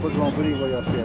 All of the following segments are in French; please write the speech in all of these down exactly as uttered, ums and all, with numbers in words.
pas que je vais brûler, il va y avoir tiré.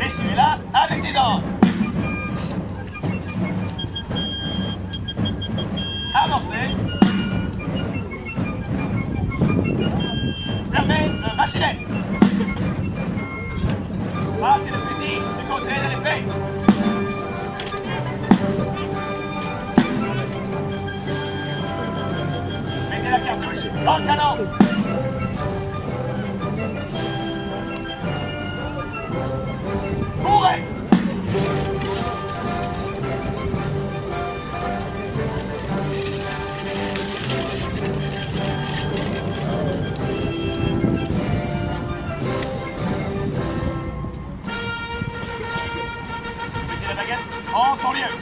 Et je suis là avec des dents. Dans le canon. Bourrez. Mettez la baguette en son lieu.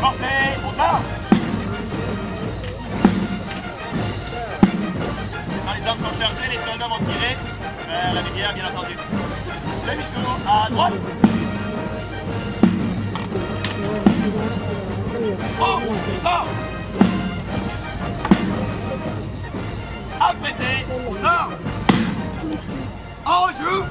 Portez au tard. Quand les armes sont chargées, les soldats vont tirer vers la rivière, bien entendu. Demi-tour à droite. Oh, tard. Apprêtez au tard. En joue.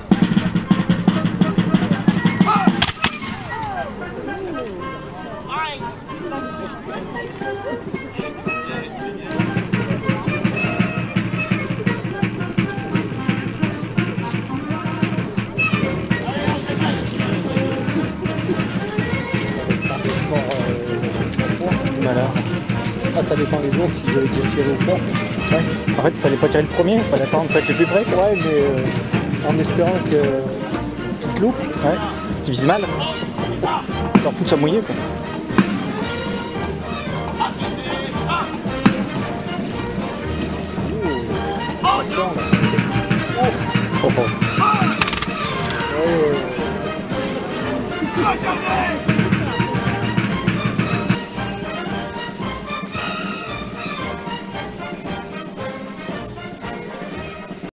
Ah, ça dépend des jours, si vous avez tiré au fort. Ouais. En fait, il fallait pas tirer le premier, il fallait attendre ça que le plus près. Ouais, mais euh, en espérant que euh, tu te loupes, ouais. Tu vises mal. Tu leur fous de ça mouillé, quoi. Oh, oh, oh. Oh.